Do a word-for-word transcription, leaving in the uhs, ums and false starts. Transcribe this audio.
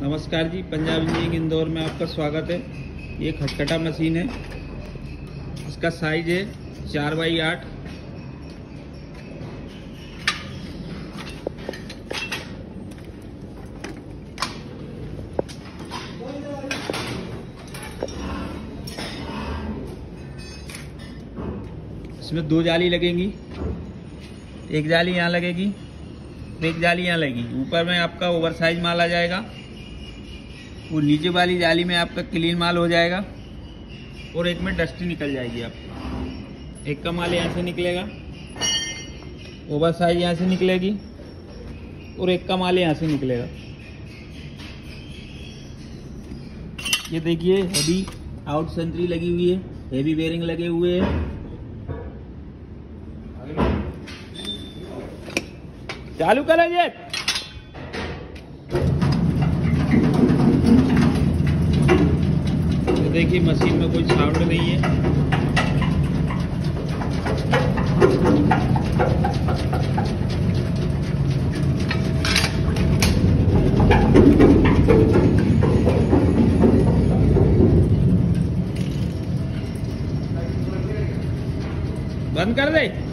नमस्कार जी, पंजाब इंजीनियरिंग इंदौर में आपका स्वागत है। ये खटखटा मशीन है, इसका साइज है चार बाई आठ। इसमें दो जाली लगेंगी, एक जाली यहाँ लगेगी, एक जाली यहाँ लगेगी। ऊपर में आपका ओवरसाइज माल आ जाएगा, वो नीचे वाली जाली में आपका क्लीन माल हो जाएगा और एक में डस्टी निकल जाएगी। आप एक का माल यहाँ से निकलेगा, ओवरसाइज यहाँ से निकलेगी और एक का माल यहाँ से निकलेगा। ये देखिए, हैवी आउट सेंट्री लगी हुई है, हैवी बेयरिंग लगे हुए हैं। चालू करें ये। तो देखिए, मशीन में कोई साउंड नहीं है। बंद कर दे।